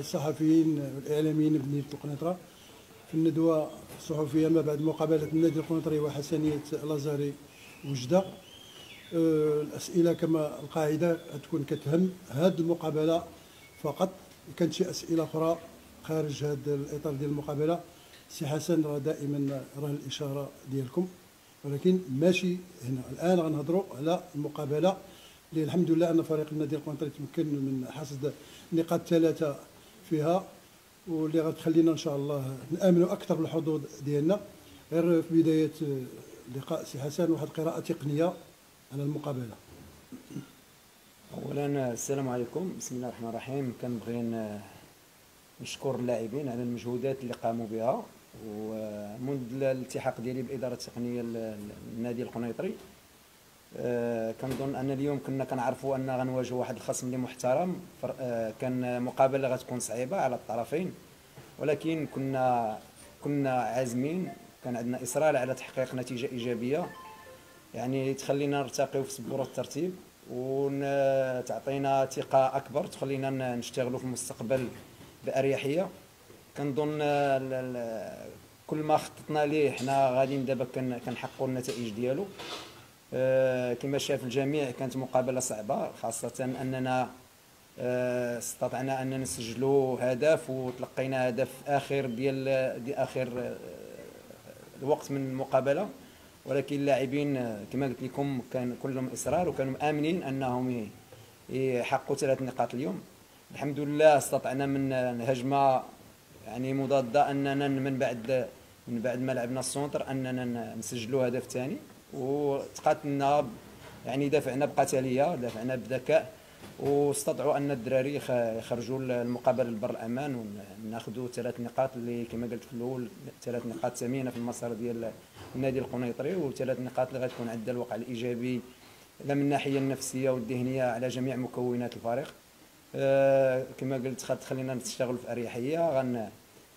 الصحفيين والإعلاميين بنادي القنيطرة في الندوة الصحفية ما بعد مقابلة النادي القنيطري وحسنية لازاري وجدة. الأسئلة كما القاعدة تكون كتهم هذه المقابلة فقط، كانت شي أسئلة أخرى خارج هذا الإطار ديال المقابلة. سي حسن راه دائما راه الإشارة ديالكم، ولكن ماشي هنا الآن. غنهضروا على المقابلة اللي الحمد لله أن فريق النادي القنيطري تمكن من حصد نقاط 3 فيها، واللي غتخلينا إن شاء الله نأمنوا أكثر بالحظوظ ديالنا. غير في بداية لقاء سي حسن واحد قراءة تقنية على المقابلة. أولا السلام عليكم، بسم الله الرحمن الرحيم. كنبغي نشكر اللاعبين على المجهودات اللي قاموا بها، ومنذ الالتحاق ديالي بالإدارة التقنية للنادي القنيطري كنظن ان اليوم كنا كنعرفوا ان غنواجهوا واحد الخصم اللي محترم. كان مقابله غتكون صعيبه على الطرفين، ولكن كنا عازمين، كان عندنا اصرار على تحقيق نتيجه ايجابيه يعني تخلينا نرتقيو في سبوره الترتيب وتعطينا ثقه اكبر تخلينا نشتغلوا في المستقبل باريحيه. كنظن كل ما خططنا ليه حنا غاديين دابا كنحققوا النتائج ديالو. كما شاف الجميع كانت مقابلة صعبة، خاصة أننا استطعنا أننا نسجلوا هدف وتلقينا هدف آخر ديال آخر الوقت من المقابلة، ولكن اللاعبين كما قلت لكم كان كلهم إصرار وكانوا آمنين أنهم يحققوا 3 نقاط اليوم. الحمد لله استطعنا من هجمة يعني مضادة أننا من بعد ما لعبنا السونتر أننا نسجلوا هدف ثاني، وتقاتلنا يعني دافعنا بقتاليه، دافعنا بذكاء، واستطعوا ان الدراري يخرجوا المقابله لبر الامان وناخذوا 3 نقاط اللي كما قلت في الاول 3 نقاط ثمينه في المسار ديال النادي القنيطري، و3 نقاط اللي غتكون عندها الوقع الايجابي لا من الناحيه النفسيه والذهنيه على جميع مكونات الفريق. كما قلت خلينا نشتغلوا في اريحيه،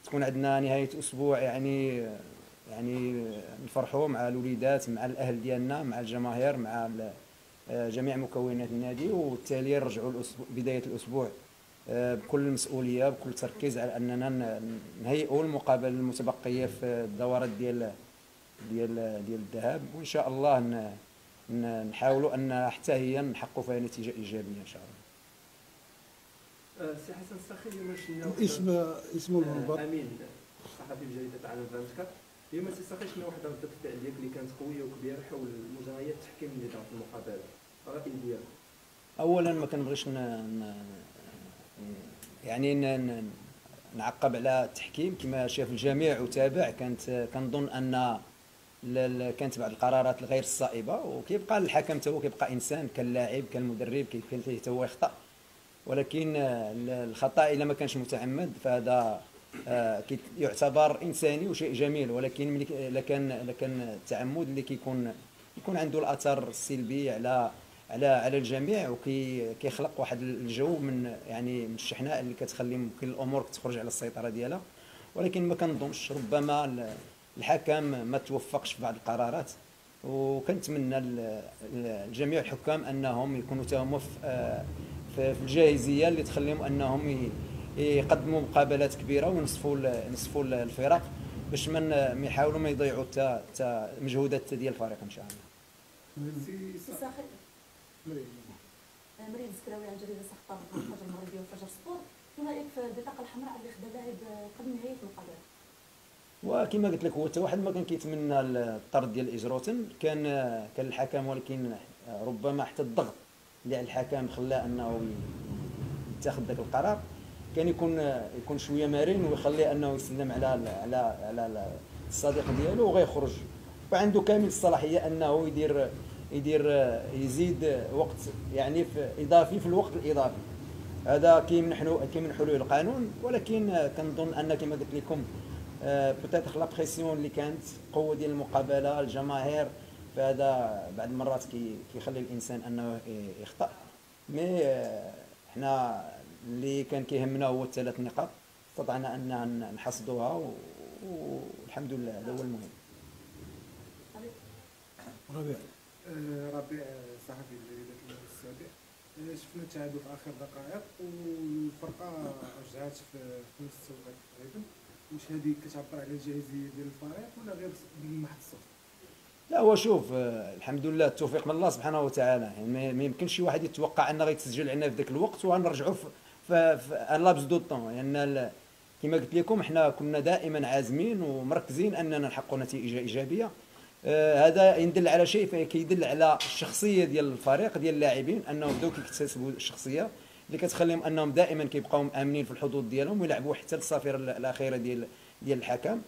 غتكون عندنا نهايه اسبوع يعني نفرحوا مع الوليدات، مع الاهل ديالنا، مع الجماهير، مع جميع مكونات النادي، وبالتالي نرجعوا بدايه الاسبوع بكل مسؤوليه بكل تركيز على اننا نهيئوا المقابله المتبقيه في الدورات ديال الذهاب، وان شاء الله نحاولوا ان حتى هي نحققوا فيها نتيجه ايجابيه ان شاء الله. سي حسن الساهي اليوم شنو اسم المنبر امين صحفي بجريده عالم 24. اليوم سي الساهي شنو واحد ردة الفعل ديالك اللي كانت قويه وكبيره حول مجريات التحكيم اللي دارت المقابله، الراي ديالك؟ اولا ما كنبغيش نعقب على التحكيم كما شاف الجميع وتابع. كنظن ان كانت بعض القرارات الغير الصائبه، وكيبقى الحكم حتى هو كيبقى انسان كاللاعب كالمدرب، كيمكن ليه حتى هو يخطا، ولكن الخطا الا ما كانش متعمد فهذا يعتبر انساني وشيء جميل، ولكن لكن التعمد اللي كيكون عنده الاثر السلبي على الجميع، وكيخلق واحد الجو من الشحناء اللي كتخلي ممكن الامور تخرج على السيطره ديالها. ولكن ما كنظنش ربما الحكم ما توفقش في بعض القرارات، وكنتمنى الجميع الحكام انهم يكونوا تاهما في الجاهزيه اللي تخليهم انهم يقدموا مقابلات كبيره ونصفوا الفرق باش ما يحاولوا ما يضيعوا حتى مجهودات ديال الفريق ان شاء الله. سي صاحبي مريم السكراوي عن جريده صحفه الفجر المغربيه وفجر سبور، شنو رايك في البطاقه الحمراء اللي خدا لاعب قبل نهايه المقابله؟ وكما قلت لك هو حتى واحد ما كان كيتمنى الطرد ديال اجروتن، كان الحكم، ولكن ربما حتى الضغط اللي على الحكم خلاه انه يتخذ ذاك القرار. كان يكون شويه مرن ويخليه انه يسلم على الصديق ديالو وغيخرج، وعنده كامل الصلاحيه انه يزيد وقت يعني في الوقت الاضافي. هذا كيمنحوا له القانون، ولكن كنظن ان كما قلت لكم بوتيتر لا بريسيون اللي كانت قوه ديال المقابله الجماهير، فهذا بعض المرات كيخلي الانسان انه يخطا. مي حنا اللي كان كيهمنا هو 3 نقاط، استطعنا ان نحصدوها والحمد لله، هذا هو المهم. ربيع صحفي الجريده السابع، شفت شفنا التعادل في اخر دقائق والفرقه رجعات في نفس التوقيت تقريبا. واش هذه كتعبر على الجاهزيه ديال الفريق ولا غير بمحض الصفر؟ لا هو شوف الحمد لله التوفيق من الله سبحانه وتعالى، يعني ما يمكنش شي واحد يتوقع ان غيتسجل عندنا في ذاك الوقت وغنرجعوا في ان لابس دو طون، يعني كما قلت لكم حنا كنا دائما عازمين ومركزين اننا نحققوا نتيجه ايجابيه. هذا يدل على شيء، كيدل على الشخصيه ديال الفريق ديال اللاعبين انهم بداو كيكتسبوا الشخصيه اللي كتخليهم انهم دائما كيبقاو مامنين في الحظوظ ديالهم ويلعبوا حتى للصفيره الاخيره ديال الحكم،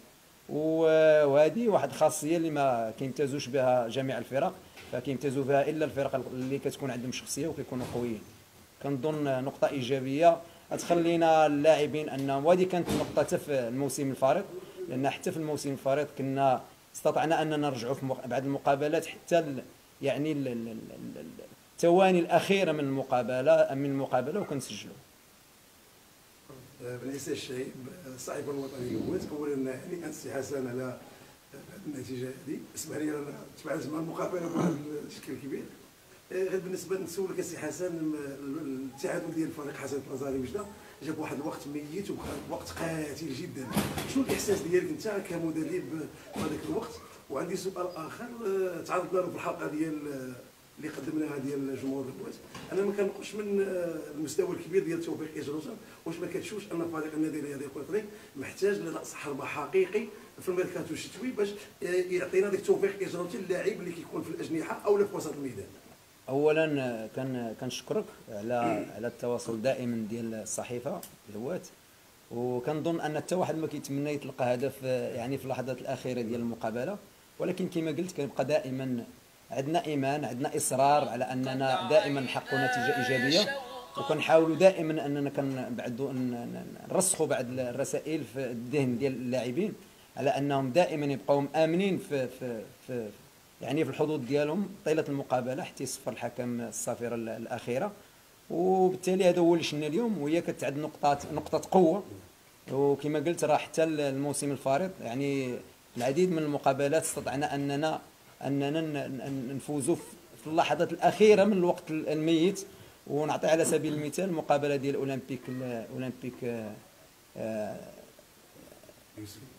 وهذه واحد الخاصيه اللي ما كيمتازوش بها جميع الفرق، فكيمتازوا بها الا الفرق اللي كتكون عندهم شخصيه وكيكونوا قويين. كنظن نقطه ايجابيه تخلينا اللاعبين انهم، وهذه كانت النقطه حتى في الموسم الفارط، لان حتى في الموسم الفارط كنا استطعنا اننا نرجعوا في بعض المقابلات حتى يعني الثواني الاخيره من المقابله وكنسجلوا. بالنسبه للشيء الصعيد الوطني هو اولا يعني انسي حسن على النتيجه هذه، اسمح لي انا تبعت مع المقابله بواحد الشكل كبير. غير بالنسبه نسولك السي حسن، التعادل ديال فريق حسنية لازاري وجدة جا بواحد الوقت ميت ووقت قاتل جدا، شنو الاحساس ديالك انت كمدرب في هذاك الوقت؟ وعندي سؤال اخر تعرضنا له في الحلقه ديال اللي قدمناها ديال جمهور البوات، انا ما كنقولش من المستوى الكبير ديال توفيق اجروجا، واش ما كتشوفش ان فريق النادي الرياضي القنيطري محتاج لراس حربه حقيقي في الميركاتو الشتوي باش يعطينا داك التوفيق اجروجي اللاعب اللي كيكون في الاجنحه او في وسط الميدان؟ اولا كنشكرك على التواصل دائما ديال الصحيفه الهوات، وكنظن ان حتى واحد ما كيتمنى يتلقى هدف يعني في اللحظات الاخيره ديال المقابله، ولكن كما قلت كنبقى دائما عندنا ايمان، عندنا اصرار على اننا دائما نحققوا نتيجه ايجابيه، وكنحاولوا دائما اننا كنبعدوا نرسخوا بعض الرسائل في الذهن ديال اللاعبين على انهم دائما يبقاو مآمنين في يعني في الحظوظ ديالهم طيله المقابله حتى يصفر الحكم الصفيره الاخيره، وبالتالي هذا هو اللي شفنا اليوم، وهي كتعد نقطه قوه. وكما قلت راه حتى الموسم الفارط يعني العديد من المقابلات استطعنا اننا نفوزوا في اللحظات الاخيره من الوقت الميت. ونعطي على سبيل المثال المقابله ديال الأولمبيك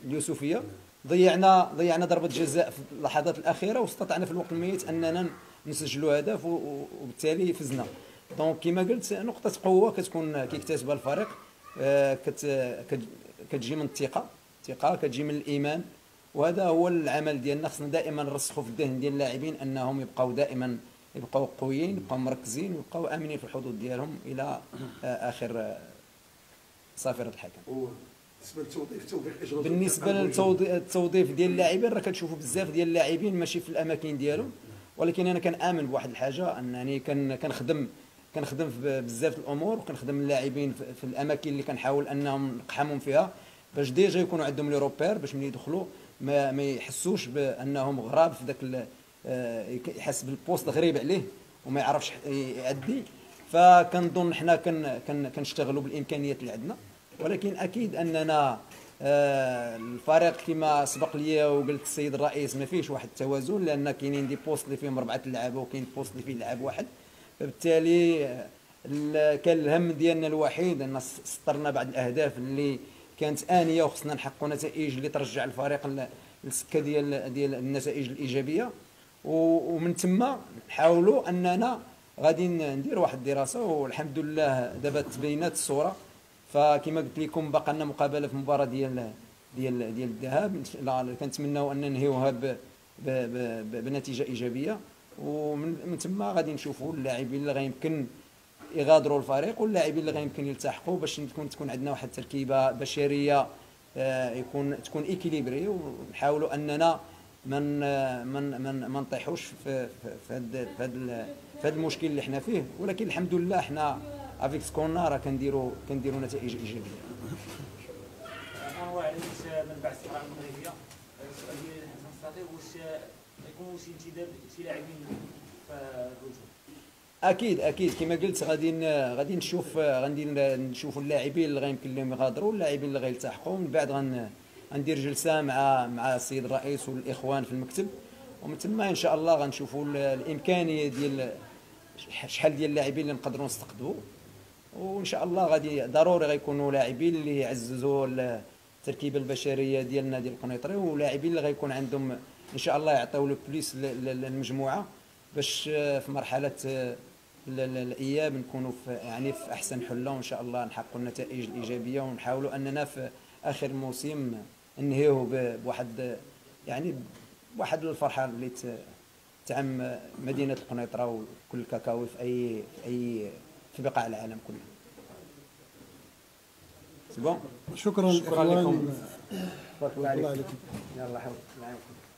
اليوسفيه، ضيعنا ضربه جزاء في اللحظات الاخيره واستطعنا في الوقت الميت اننا نسجلوا هدف وبالتالي فزنا. دونك كما قلت نقطه قوه كتكون كيكتسبها الفريق، كتجي من الثقه كتجي من الايمان، وهذا هو العمل ديالنا. خصنا دائما نرسخوا في الذهن ديال اللاعبين انهم يبقاو دائما يبقاو قويين، يبقاو مركزين، ويبقاو امنين في الحدود ديالهم الى اخر صافره الحكم. بالنسبه للتوظيف ديال اللاعبين راه كتشوفوا بزاف ديال اللاعبين ماشي في الاماكن ديالهم، ولكن انا كنامن بواحد الحاجه انني كنخدم في بزاف الامور، وكنخدم اللاعبين في الاماكن اللي كنحاول انهم نقحمهم فيها باش ديجا يكونوا عندهم لي روبير، باش ملي يدخلوا ما يحسوش بانهم غراب في ذاك، يحس بالبوست غريب عليه وما يعرفش يأدي. فكنظن حنا كنشتغلوا بالامكانيات اللي عندنا، ولكن اكيد اننا الفريق كما سبق لي وقلت السيد الرئيس ما فيهش واحد التوازن، لان كاينين دي بوست اللي فيهم 4 لعابه وكاين بوست اللي فيه لاعب واحد، فبالتالي كان الهم ديالنا الوحيد ان سطرنا بعض الاهداف اللي كانت انيه وخصنا نحققوا نتائج اللي ترجع الفريق للسكه ديال النتائج الايجابيه، ومن ثم نحاولوا اننا غادي ندير واحد الدراسه، والحمد لله دابا تبينات الصوره. فكما قلت لكم باقي لنا مقابله في مباراه ديال الذهاب، كنتمناو ان ننهيوها بنتيجه ايجابيه، ومن ثم غادي نشوفوا اللاعبين اللي غيمكن يغادروا الفريق واللاعبين اللي غيمكن يلتحقوا باش تكون عندنا واحد التركيبه بشريه تكون ايكيليبري، ونحاولوا اننا ما نطيحوش في هذا المشكل اللي حنا فيه. ولكن الحمد لله حنا افيك سكونا راه كنديروا نتائج ايجابيه. انواع علاش من بعد الصراعه المغربيه، السؤال ديال حسن الساهي واش غيكون شي انتداب شي لاعبين في الهجوم؟ اكيد كما قلت غادي نشوفوا اللاعبين اللي غيمكن لهم يغادروا واللاعبين اللي غيلتحقوا، من بعد غندير جلسه مع السيد الرئيس والاخوان في المكتب، ومن ثم ان شاء الله غنشوفوا الامكانيه شحال ديال اللاعبين اللي نقدروا نستقطبوا، وان شاء الله غادي ضروري غيكونوا لاعبين اللي يعززوا التركيبه البشريه ديال النادي القنيطري، ولاعبين اللي غيكون عندهم ان شاء الله يعطيو لو بليس للمجموعه باش في مرحله الاياب نكونوا في احسن حله، وان شاء الله نحققوا النتائج الايجابيه ونحاولوا اننا في اخر الموسم ننهيوه بواحد واحد الفرحه اللي تعم مدينه القنيطره وكل الكاكاوي في اي في بقاع العالم كله. سي بون، شكرا لكم، بارك الله عليكم. يلاه حاول معايا.